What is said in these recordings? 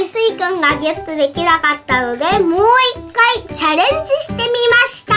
回スイくんがゲットできなかったので、もう一回チャレンジしてみました。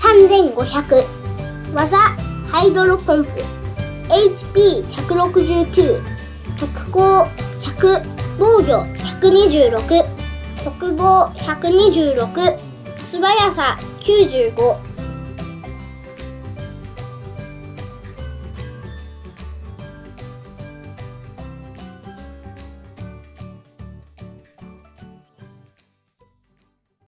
3500、技ハイドロポンプ、 HP169、 特攻100、防御126、特防126、素早さ95、